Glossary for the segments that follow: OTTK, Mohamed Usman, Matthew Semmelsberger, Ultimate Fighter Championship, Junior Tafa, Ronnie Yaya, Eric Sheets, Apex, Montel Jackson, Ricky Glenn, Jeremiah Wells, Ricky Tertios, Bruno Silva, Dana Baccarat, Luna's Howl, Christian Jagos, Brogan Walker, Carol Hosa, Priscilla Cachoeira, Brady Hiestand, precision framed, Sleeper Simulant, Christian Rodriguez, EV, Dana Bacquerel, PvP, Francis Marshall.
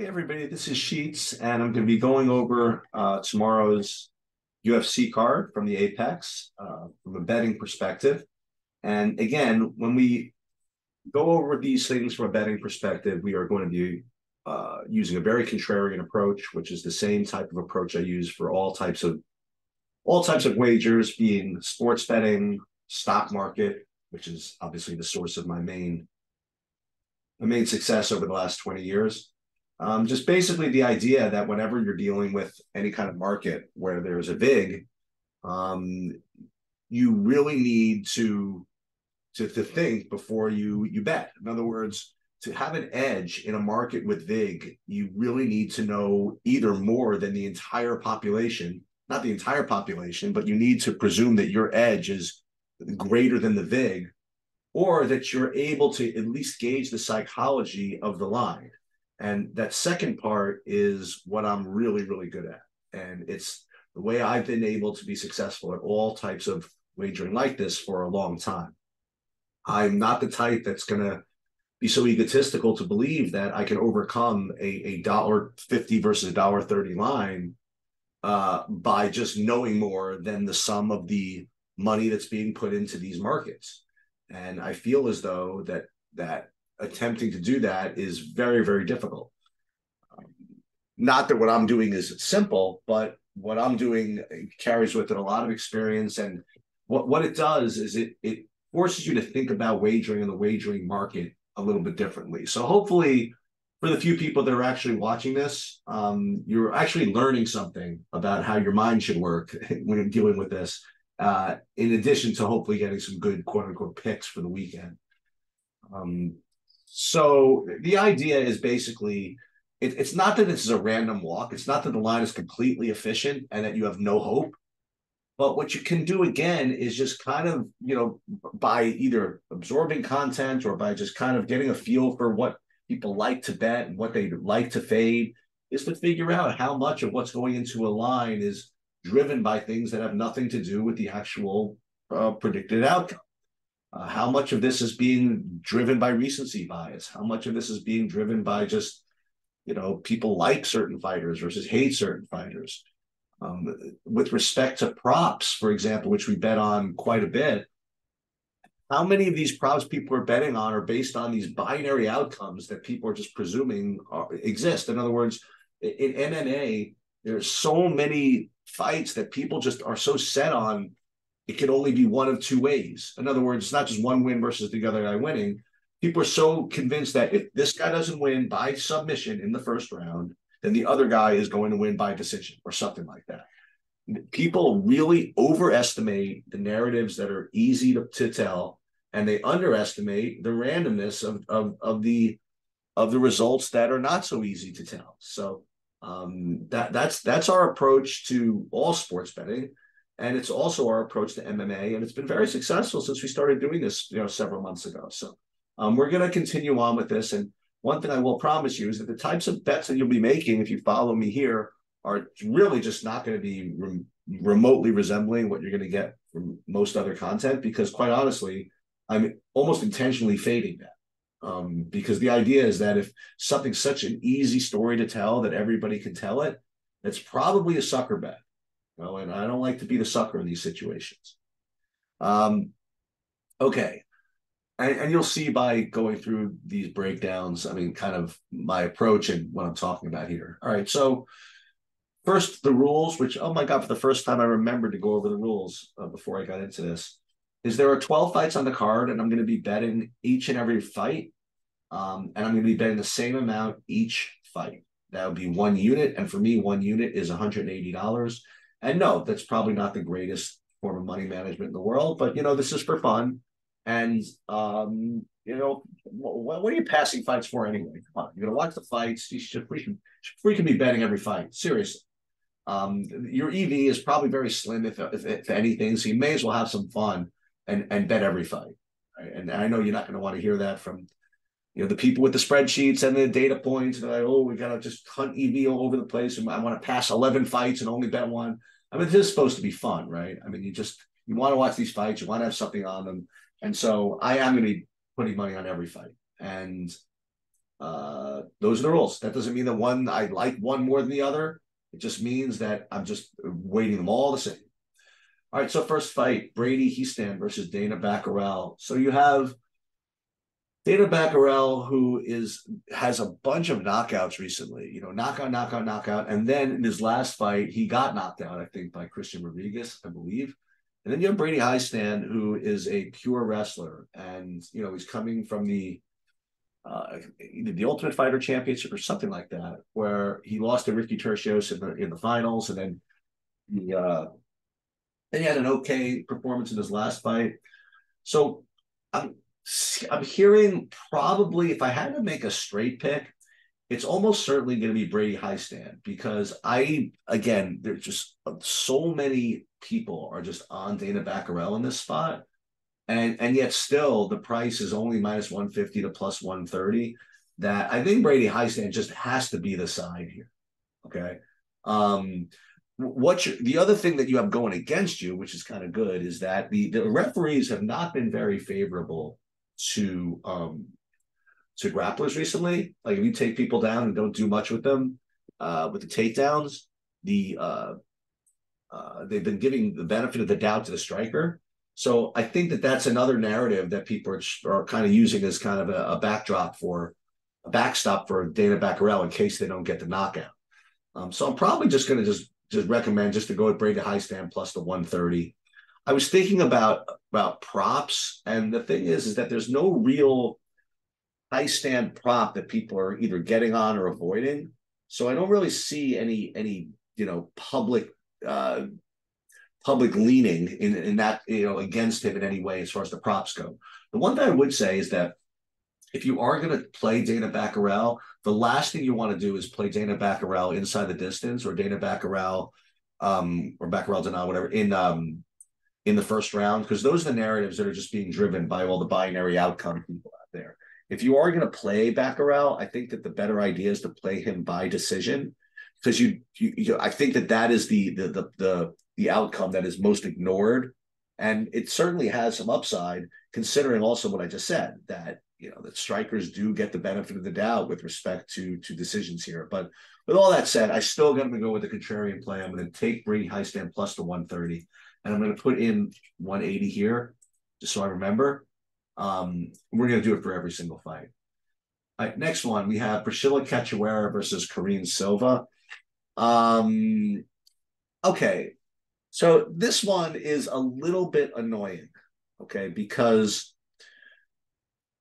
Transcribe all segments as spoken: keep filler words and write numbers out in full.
Hey everybody, this is Sheets, and I'm going to be going over uh, tomorrow's U F C card from the Apex uh, from a betting perspective. And again, when we go over these things from a betting perspective, we are going to be uh, using a very contrarian approach, which is the same type of approach I use for all types of all types of wagers, being sports betting, stock market, which is obviously the source of my main my main success over the last twenty years. Um, just basically the idea that whenever you're dealing with any kind of market where there's a V I G, um, you really need to, to to think before you you bet. In other words, to have an edge in a market with V I G, you really need to know either more than the entire population, not the entire population, but you need to presume that your edge is greater than the V I G, or that you're able to at least gauge the psychology of the line. And that second part is what I'm really, really good at. And it's the way I've been able to be successful at all types of wagering like this for a long time. I'm not the type that's going to be so egotistical to believe that I can overcome a, a one dollar fifty versus a one dollar thirty line uh, by just knowing more than the sum of the money that's being put into these markets. And I feel as though that that attempting to do that is very, very difficult. Um, not that what I'm doing is simple, but what I'm doing carries with it a lot of experience. And what, what it does is it, it forces you to think about wagering and the wagering market a little bit differently. So hopefully for the few people that are actually watching this, um, you're actually learning something about how your mind should work when you're dealing with this, uh, in addition to hopefully getting some good quote unquote picks for the weekend. Um, So the idea is basically, it, it's not that this is a random walk. It's not that the line is completely efficient and that you have no hope. But what you can do, again, is just kind of, you know, by either absorbing content or by just kind of getting a feel for what people like to bet and what they like to fade, is to figure out how much of what's going into a line is driven by things that have nothing to do with the actual uh, predicted outcome. Uh, how much of this is being driven by recency bias? How much of this is being driven by just, you know, people like certain fighters versus hate certain fighters? Um, with respect to props, for example, which we bet on quite a bit, how many of these props people are betting on are based on these binary outcomes that people are just presuming are, exist? In other words, in, in M M A, there's so many fights that people just are so set on it could only be one of two ways. In other words, it's not just one win versus the other guy winning. People are so convinced that if this guy doesn't win by submission in the first round, then the other guy is going to win by decision or something like that. People really overestimate the narratives that are easy to, to tell, and they underestimate the randomness of, of, of, the, of the results that are not so easy to tell. So um, that, that's, that's our approach to all sports betting. And it's also our approach to M M A, and it's been very successful since we started doing this, you know, several months ago. So um, we're going to continue on with this. And one thing I will promise you is that the types of bets that you'll be making, if you follow me here, are really just not going to be re remotely resembling what you're going to get from most other content, because quite honestly, I'm almost intentionally fading that. Um, because the idea is that if something's such an easy story to tell that everybody can tell it, that's probably a sucker bet. Well, and I don't like to be the sucker in these situations. Um, okay. And, and you'll see by going through these breakdowns, I mean, kind of my approach and what I'm talking about here. All right. So first, the rules, which, oh my God, for the first time I remembered to go over the rules uh, before I got into this, is there are twelve fights on the card, and I'm going to be betting each and every fight. Um, and I'm going to be betting the same amount each fight. That would be one unit. And for me, one unit is one hundred eighty dollars. And no, that's probably not the greatest form of money management in the world, but, you know, this is for fun. And, um, you know, what, what are you passing fights for anyway? Come on, you're going to watch the fights. You should freaking, freaking be betting every fight. Seriously. Um, your E V is probably very slim, if, if, if anything, so you may as well have some fun and, and bet every fight. Right? And I know you're not going to want to hear that from, you know, the people with the spreadsheets and the data points. They're like, oh, we got to just hunt E V all over the place, and I want to pass eleven fights and only bet one. I mean, this is supposed to be fun, right? I mean, you just, you want to watch these fights, you want to have something on them. And so I am going to be putting money on every fight. And uh, uh, those are the rules. That doesn't mean that one, I like one more than the other. It just means that I'm just weighting them all the same. All right, so first fight, Brady Hiestand versus Dana Bacquerel. So you have Dana Bacquerel, who is has a bunch of knockouts recently, you know, knockout, knockout, knockout. And then in his last fight, he got knocked out, I think, by Christian Rodriguez, I believe. And then you have Brady Hiestand, who is a pure wrestler. And, you know, he's coming from the uh, the Ultimate Fighter Championship or something like that, where he lost to Ricky Tertios in the, in the finals. And then he, uh, then he had an okay performance in his last fight. So I'm... I'm hearing probably, if I had to make a straight pick, it's almost certainly going to be Brady Hiestand, because I, again, there's just so many people are just on Dana Baccarat in this spot. And and yet still the price is only minus one fifty to plus one thirty, that I think Brady Hiestand just has to be the side here. Okay. Um, What you, the other thing that you have going against you, which is kind of good, is that the, the referees have not been very favorable to um to grapplers recently. Like, if you take people down and don't do much with them, uh with the takedowns, the uh, uh they've been giving the benefit of the doubt to the striker. So I think that that's another narrative that people are, are kind of using as kind of a, a backdrop for a backstop for Dana Baccarat in case they don't get the knockout. Um, so I'm probably just going to just just recommend just to go with Brady Hiestand plus the one thirty. I was thinking about about props, and the thing is, is that there's no real Hiestand prop that people are either getting on or avoiding. So I don't really see any any you know public uh, public leaning in in that you know against him in any way as far as the props go. The one thing I would say is that if you are going to play Dana Baccarat, the last thing you want to do is play Dana Baccarat inside the distance, or Dana Baccarat um, or Baccarat Dana, whatever, in um, in the first round, because those are the narratives that are just being driven by all the binary outcome people out there. If you are going to play Baccarat, I think that the better idea is to play him by decision, because you, you, you I think that that is the the the the, the outcome that is most ignored, and it certainly has some upside considering also what I just said, that. You know, that strikers do get the benefit of the doubt with respect to to decisions here. But with all that said, I still got to go with the contrarian play. I'm going to take Brady Hiestand plus the one thirty, and I'm going to put in one eighty here, just so I remember. Um, we're going to do it for every single fight. All right, next one, we have Priscilla Cachoeira versus Karine Silva. Um, okay, so this one is a little bit annoying, okay, because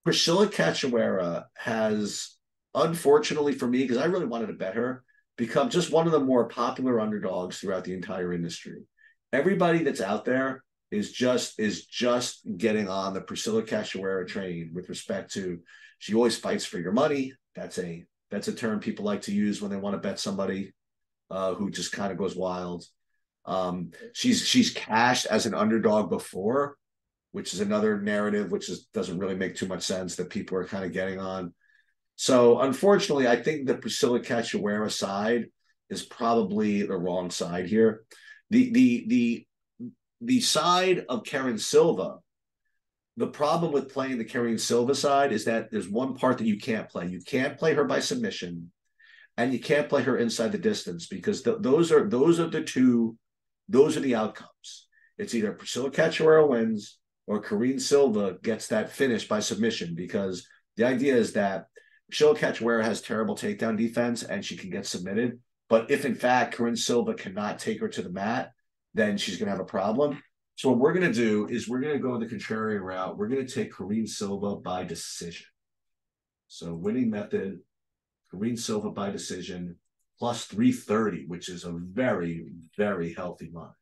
Priscilla Cachoeira has, unfortunately for me, because I really wanted to bet her, become just one of the more popular underdogs throughout the entire industry. Everybody that's out there is just is just getting on the Priscilla Cachoeira train with respect to, she always fights for your money. That's a that's a term people like to use when they want to bet somebody uh, who just kind of goes wild. Um, she's she's cashed as an underdog before, which is another narrative, which is, doesn't really make too much sense that people are kind of getting on. So unfortunately, I think the Priscilla Cachoeira side is probably the wrong side here. The, the, the, the side of Karine Silva, the problem with playing the Karine Silva side is that there's one part that you can't play. You can't play her by submission, and you can't play her inside the distance, because th those are those are the two, those are the outcomes. It's either Priscilla Cachoeira wins, or Karine Silva gets that finish by submission, because the idea is that Priscilla Cachoeira has terrible takedown defense and she can get submitted. But if, in fact, Karine Silva cannot take her to the mat, then she's going to have a problem. So what we're going to do is we're going to go the contrarian route. We're going to take Karine Silva by decision. So winning method, Karine Silva by decision, plus three thirty, which is a very, very healthy line.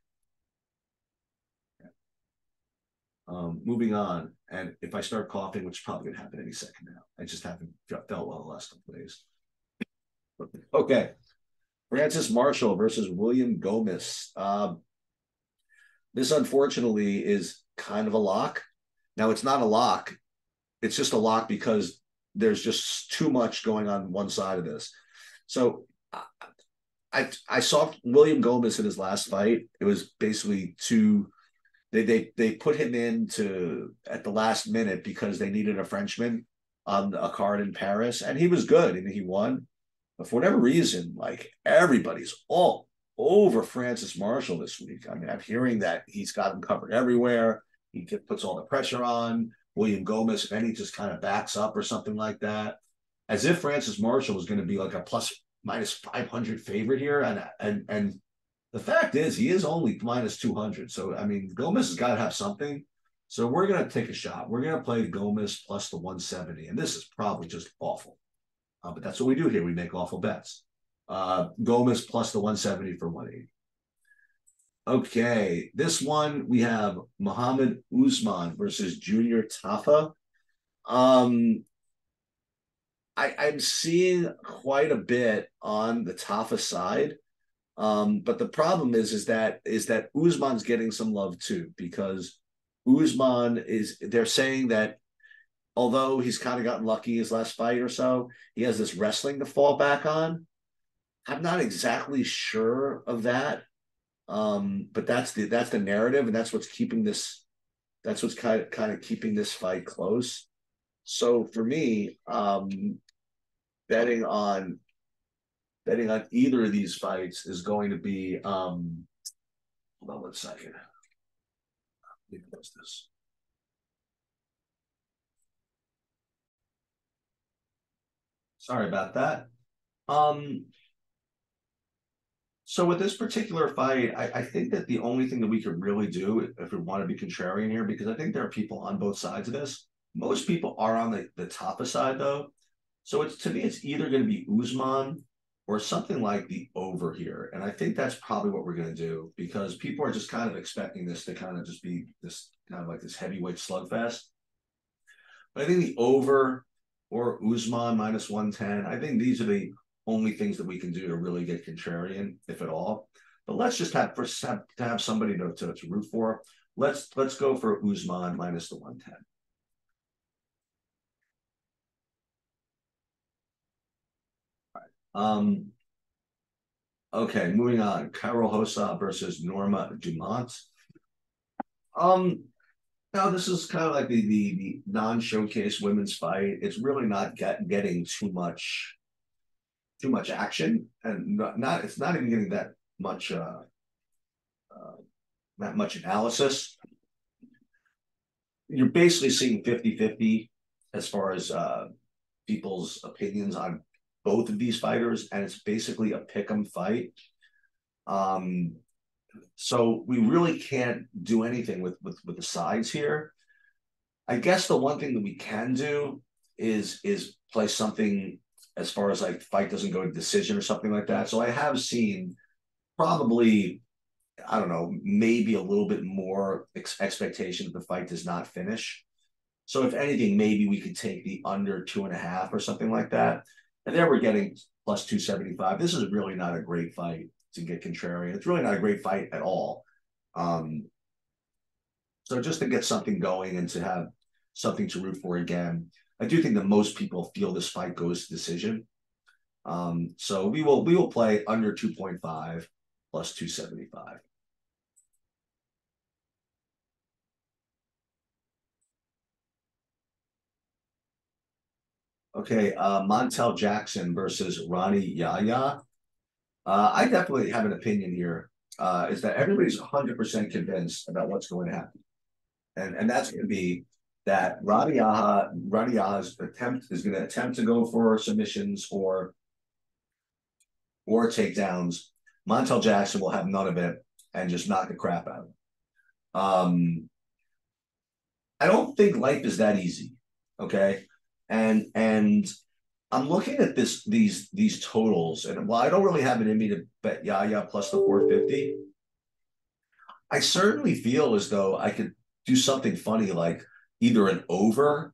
Um, moving on, and if I start coughing, which is probably going to happen any second now, I just haven't felt well the last couple days. Okay, Francis Marshall versus William Gomez. Uh, this, unfortunately, is kind of a lock. Now, it's not a lock. It's just a lock because there's just too much going on one side of this. So I, I saw William Gomez in his last fight. It was basically two... They they they put him in to at the last minute because they needed a Frenchman on a card in Paris, and he was good and he won. But for whatever reason, like, everybody's all over Francis Marshall this week. I mean, I'm hearing that he's got him covered everywhere. He puts all the pressure on. William Gomez, if any, just kind of backs up or something like that. As if Francis Marshall was going to be like a plus minus five hundred favorite here. And, and, and the fact is, he is only minus two hundred. So, I mean, Gomez has got to have something. So we're going to take a shot. We're going to play Gomez plus the one seventy. And this is probably just awful. Uh, but that's what we do here. We make awful bets. Uh, Gomez plus the one seventy for one eighty. Okay, this one we have Mohamed Usman versus Junior Tafa. Um, I, I'm seeing quite a bit on the Tafa side, um, but the problem is is that is that Usman's getting some love too, because Usman is, they're saying that although he's kind of gotten lucky his last fight or so, he has this wrestling to fall back on. I'm not exactly sure of that. Um, but that's the that's the narrative, and that's what's keeping this that's what's kind of kind of keeping this fight close. So for me, um, betting on betting on either of these fights is going to be um hold on one second. Let me close this. Sorry about that. Um So with this particular fight, I, I think that the only thing that we could really do, if we want to be contrarian here, because I think there are people on both sides of this. Most people are on the, the Tafa side, though. So it's, to me, it's either going to be Usman or something like the over here. And I think that's probably what we're going to do, because people are just kind of expecting this to kind of just be this kind of like this heavyweight slugfest. But I think the over or Usman minus one ten, I think these are the only things that we can do to really get contrarian, if at all. But let's just have first have, to have somebody to, to, to root for. Let's let's go for Usman minus the one ten. All right. Um. Okay, moving on. Carol Hosa versus Norma Dumont. Um. Now this is kind of like the the, the non-showcase women's fight. It's really not get, getting too much. Too much action, and not, not it's not even getting that much uh, uh, that much analysis. You're basically seeing fifty fifty as far as uh, people's opinions on both of these fighters, and it's basically a pick 'em fight. Um, so we really can't do anything with with with the sides here. I guess the one thing that we can do is is play something as far as like fight doesn't go to decision or something like that. So I have seen probably, I don't know, maybe a little bit more ex expectation that the fight does not finish. So if anything, maybe we could take the under two and a half or something like that. And there we're getting plus two seventy-five. This is really not a great fight to get contrarian. It's really not a great fight at all. Um, so just to get something going and to have something to root for again, I do think that most people feel this fight goes to decision. Um, so we will we will play under two point five plus two seventy-five. Okay, uh, Montel Jackson versus Ronnie Yaya. Uh, I definitely have an opinion here. Uh, is that everybody's one hundred percent convinced about what's going to happen. And, and that's going to be that Ronnie Yaya, Ronnie Yaya's attempt is going to attempt to go for submissions or or takedowns. Montel Jackson will have none of it and just knock the crap out of him. Um, I don't think life is that easy, okay? And and I'm looking at this these these totals, and while I don't really have it in me to bet Yaya plus the four fifty, I certainly feel as though I could do something funny like either an over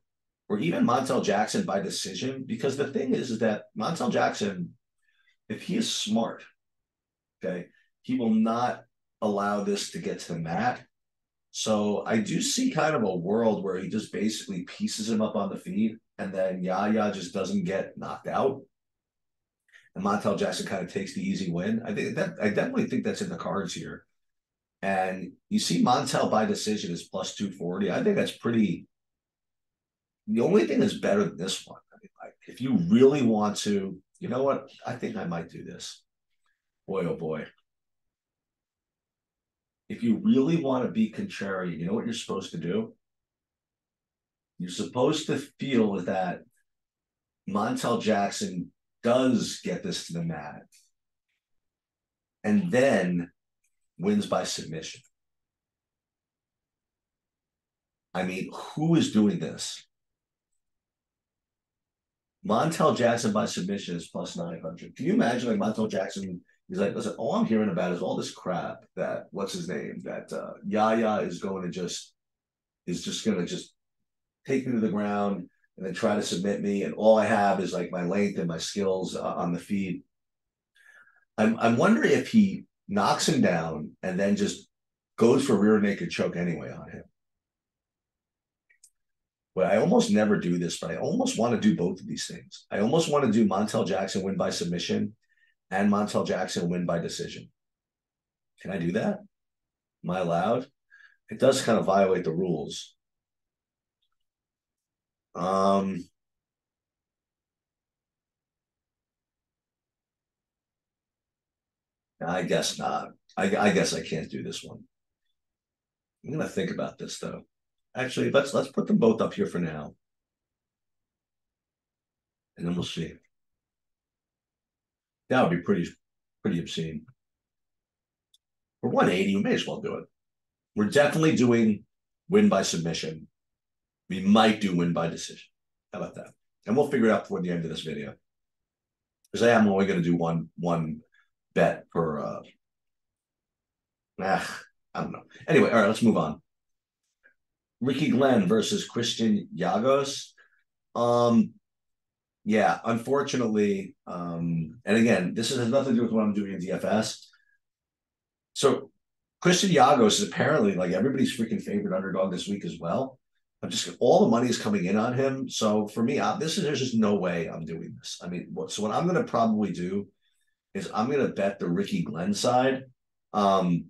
or even Montel Jackson by decision, because the thing is, is that Montel Jackson, if he is smart, okay, he will not allow this to get to the mat. So I do see kind of a world where he just basically pieces him up on the feet, and then Yaya just doesn't get knocked out, and Montel Jackson kind of takes the easy win. I think that I definitely think that's in the cards here. And you see Montel by decision is plus two forty. I think that's pretty the only thing that's better than this one, I mean, like, if you really want to, you know what? I think I might do this. Boy, oh boy. If you really want to be contrarian, you know what you're supposed to do? You're supposed to feel that Montel Jackson does get this to the mat and then wins by submission. I mean, who is doing this? Montel Jackson by submission is plus nine hundred. Can you imagine like Montel Jackson, he's like, listen, all I'm hearing about is all this crap that, what's his name, that uh, Yaya is going to just, is just going to just take me to the ground and then try to submit me. And all I have is like my length and my skills uh, on the feed. I'm, I'm wondering if he knocks him down and then just goes for rear naked choke anyway on him. Well, I almost never do this, but I almost want to do both of these things. I almost want to do Montel Jackson win by submission and Montel Jackson win by decision. Can I do that? Am I allowed? It does kind of violate the rules. Um, I guess not. I, I guess I can't do this one. I'm going to think about this, though. Actually, let's let's put them both up here for now. And then we'll see. That would be pretty pretty obscene. For one eighty, we may as well do it. We're definitely doing win by submission. We might do win by decision. How about that? And we'll figure it out toward the end of this video. Because I am only going to do one one bet per uh ah, I don't know. Anyway, all right, let's move on. Ricky Glenn versus Christian Jagos. Um, yeah, unfortunately, um, and again, this has nothing to do with what I'm doing in D F S. So Christian Jagos is apparently like everybody's freaking favorite underdog this week as well. I'm just, all the money is coming in on him. So for me, I, this is, there's just no way I'm doing this. I mean, what, so what I'm going to probably do is I'm going to bet the Ricky Glenn side. Um,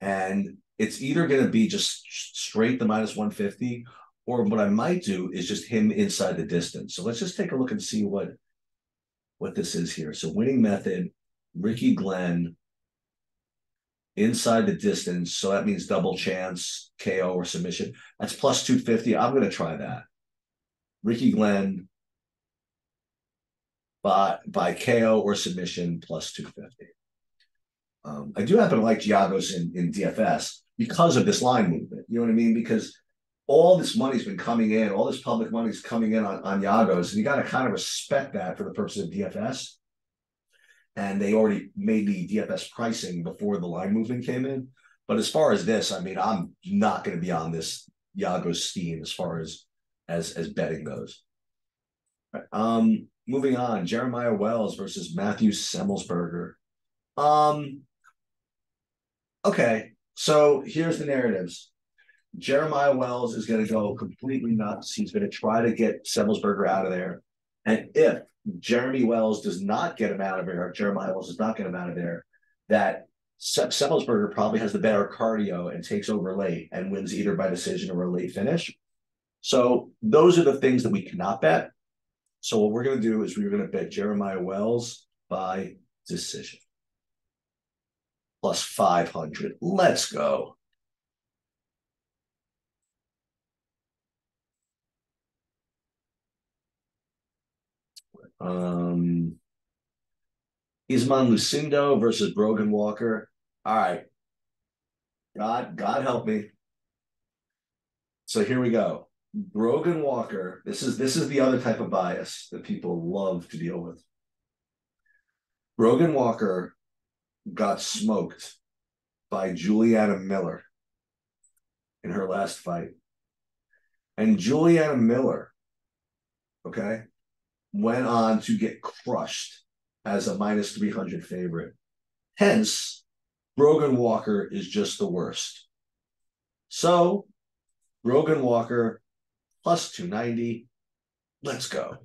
and it's either going to be just straight the minus one fifty, or what I might do is just him inside the distance. So let's just take a look and see what, what this is here. So winning method, Ricky Glenn, inside the distance. So that means double chance, K O or submission. That's plus two fifty. I'm going to try that. Ricky Glenn by, by K O or submission, plus two fifty. Um, I do happen to like Jagos in, in D F S because of this line movement. You know what I mean? Because all this money's been coming in, all this public money's coming in on, on Jagos, and you got to kind of respect that for the purposes of D F S. And they already made the D F S pricing before the line movement came in. But as far as this, I mean, I'm not going to be on this Jagos steam as far as as as betting goes. Right. Um, moving on, Jeremiah Wells versus Matthew Semmelsberger. Um. Okay, so here's the narratives. Jeremiah Wells is going to go completely nuts. He's going to try to get Semmelsberger out of there. And if Jeremy Wells does not get him out of there, Jeremiah Wells does not get him out of there, that Semmelsberger probably has the better cardio and takes over late and wins either by decision or a late finish. So those are the things that we cannot bet. So what we're going to do is we're going to bet Jeremiah Wells by decision. plus five hundred. Let's go. Um, Usman Lucindo versus Brogan Walker. All right. God, God help me. So here we go. Brogan Walker. This is this is the other type of bias that people love to deal with. Brogan Walker got smoked by Juliana Miller in her last fight. And Juliana Miller, okay, went on to get crushed as a minus three hundred favorite. Hence, Brogan Walker is just the worst. So, Brogan Walker, plus two ninety. Let's go.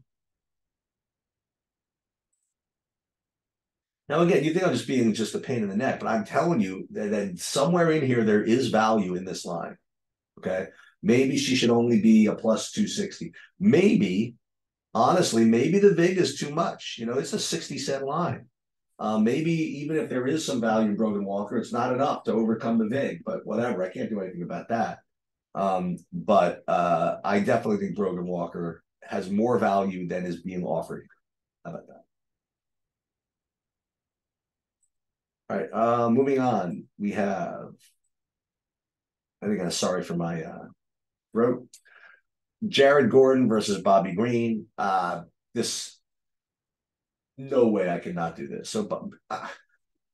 Now, again, you think I'm just being just a pain in the neck, but I'm telling you that, that somewhere in here, there is value in this line, okay? Maybe she should only be a plus two sixty. Maybe, honestly, maybe the V I G is too much. You know, it's a sixty cent line. Uh, maybe even if there is some value in Brogan Walker, it's not enough to overcome the V I G, but whatever. I can't do anything about that. Um, but uh, I definitely think Brogan Walker has more value than is being offered. How about that? All right, uh, moving on. We have, I think I'm sorry for my uh, throat. Jared Gordon versus Bobby Green. Uh, this... No way I could not do this. So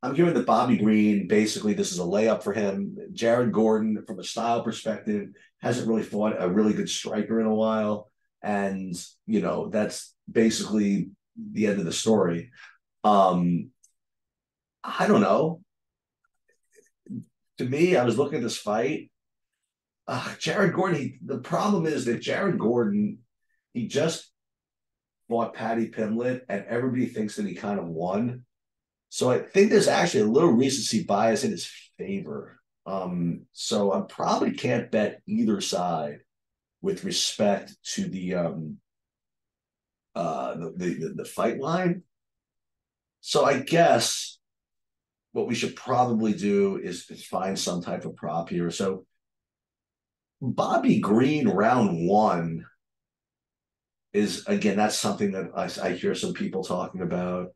I'm hearing that Bobby Green, basically this is a layup for him. Jared Gordon, from a style perspective, hasn't really fought a really good striker in a while. And, you know, that's basically the end of the story. Um, I don't know. To me, I was looking at this fight. Uh, Jared Gordon, he, the problem is that Jared Gordon, he just... fought Paddy Pimblett, and everybody thinks that he kind of won. So I think there's actually a little recency bias in his favor. Um, so I probably can't bet either side with respect to the um, uh, the, the the fight line. So I guess what we should probably do is find some type of prop here. So Bobby Green, round one, is, again, that's something that I, I hear some people talking about.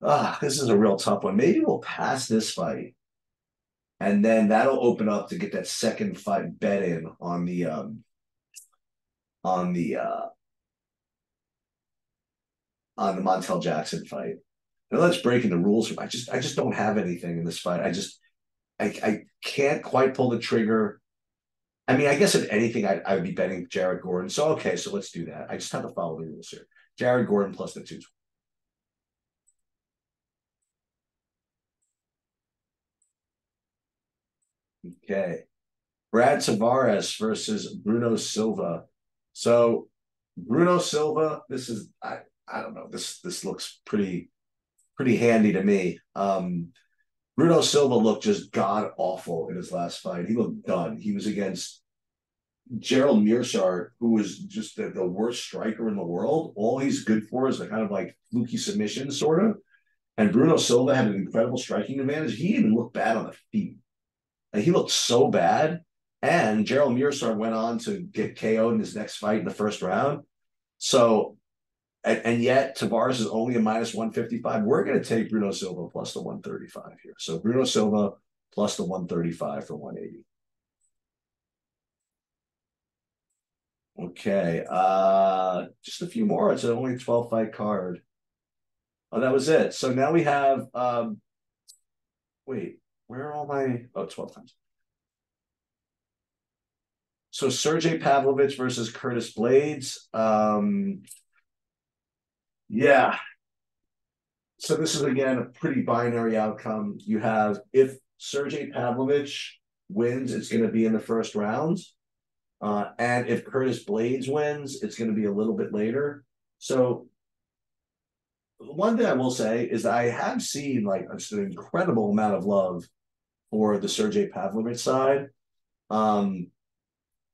Ah, this is a real tough one. Maybe we'll pass this fight, and then that'll open up to get that second fight bet in on the um, on the uh, on the Montel Jackson fight. Now let's break into rules. I just I just don't have anything in this fight. I just I I can't quite pull the trigger. I mean, I guess if anything, I'd, I would be betting Jared Gordon. So, okay, so let's do that. I just have to follow the rules here. Jared Gordon plus the two twenty. Okay. Brad Tavares versus Bruno Silva. So, Bruno Silva, this is, I, I don't know, this this looks pretty, pretty handy to me. Um Bruno Silva looked just god-awful in his last fight. He looked done. He was against Gerald Meerschaert, who was just the, the worst striker in the world. All he's good for is a kind of like fluky submission, sort of. And Bruno Silva had an incredible striking advantage. He even looked bad on the feet. Like, he looked so bad. And Gerald Meerschaert went on to get K O'd in his next fight in the first round. So, And, and yet, Tavares is only a minus one fifty-five. We're going to take Bruno Silva plus the one thirty-five here. So Bruno Silva plus the one thirty-five for one eighty. Okay. Uh, just a few more. It's an only twelve-fight card. Oh, that was it. So now we have... Um, wait, where are all my... Oh, twelve times. So Sergei Pavlovich versus Curtis Blaydes. Um... Yeah. So this is, again, a pretty binary outcome. You have, if Sergei Pavlovich wins, it's going to be in the first round. Uh, and if Curtis Blaydes wins, it's going to be a little bit later. So one thing I will say is that I have seen, like, just an incredible amount of love for the Sergei Pavlovich side. Um,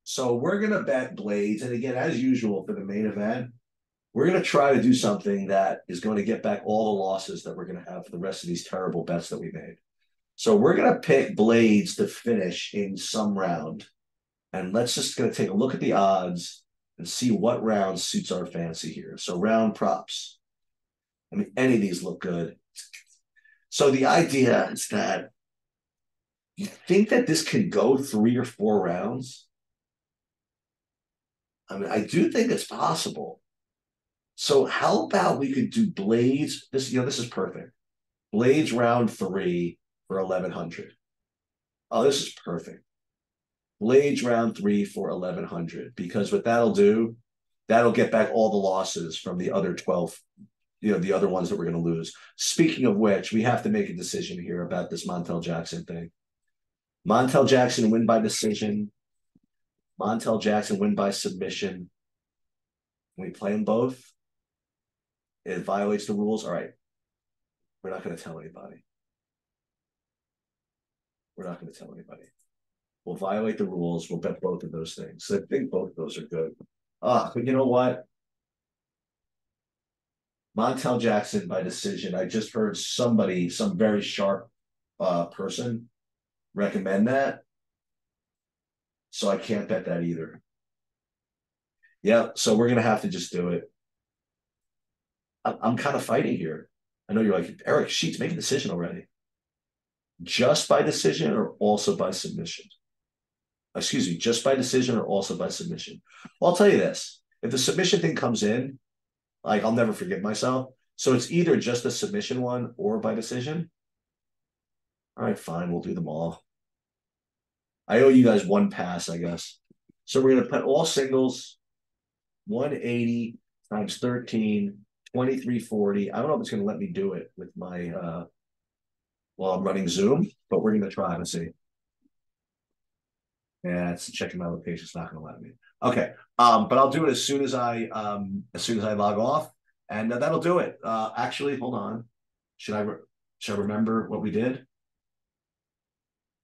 so we're going to bet Blaydes. And, again, as usual for the main event, we're going to try to do something that is going to get back all the losses that we're going to have for the rest of these terrible bets that we made. So we're going to pick Blaydes to finish in some round. And let's just going to take a look at the odds and see what round suits our fancy here. So round props. I mean, any of these look good. So the idea is that you think that this can go three or four rounds. I mean, I do think it's possible. So how about we could do Blaydes? This, you know, this is perfect. Blaydes round three for eleven hundred. Oh, this is perfect. Blaydes round three for eleven hundred, because what that'll do, that'll get back all the losses from the other twelve, you know, the other ones that we're going to lose. Speaking of which, we have to make a decision here about this Montel Jackson thing. Montel Jackson win by decision. Montel Jackson win by submission. We play them both. It violates the rules. All right. We're not going to tell anybody. We're not going to tell anybody. We'll violate the rules. We'll bet both of those things. So I think both of those are good. Ah, but you know what? Montel Jackson by decision. I just heard somebody, some very sharp uh, person recommend that. So I can't bet that either. Yeah, so we're going to have to just do it. I'm, I'm kind of fighting here. I know you're like, Eric Sheets, make a decision already. Just by decision or also by submission? Excuse me, just by decision or also by submission? Well, I'll tell you this. If the submission thing comes in, like, I'll never forgive myself. So it's either just a submission one or by decision. All right, fine. We'll do them all. I owe you guys one pass, I guess. So we're going to put all singles, one eighty times thirteen, twenty-three forty. I don't know if it's going to let me do it with my, uh, while I'm running Zoom, but we're going to try and see. Yeah, it's checking my location. It's not going to let me. Okay, um, but I'll do it as soon as I um, as soon as I log off, and uh, that'll do it. Uh, actually, hold on. Should I should I remember what we did?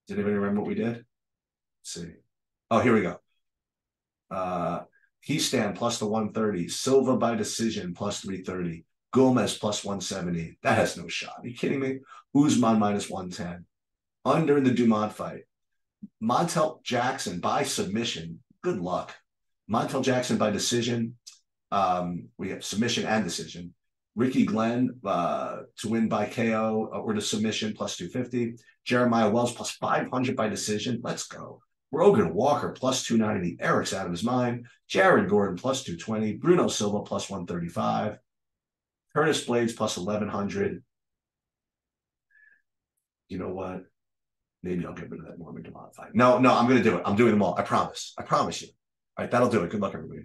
Does anybody remember what we did? Let's see. Oh, here we go. Uh, Hiestand plus the one thirty. Silva by decision plus three thirty. Gomez plus one seventy. That has no shot. Are you kidding me? Usman minus one ten. Under in the Dumont fight. Montel Jackson by submission. Good luck. Montel Jackson by decision. Um, we have submission and decision. Ricky Glenn uh, to win by K O or to submission plus two fifty. Jeremiah Wells plus five hundred by decision. Let's go. Brogan Walker plus two ninety. Eric's out of his mind. Jared Gordon plus two twenty. Bruno Silva plus one thirty-five. Curtis Blaydes plus eleven hundred. You know what? Maybe I'll get rid of that Mormon Demont fight. No, no, I'm going to do it. I'm doing them all. I promise. I promise you. All right, that'll do it. Good luck, everybody.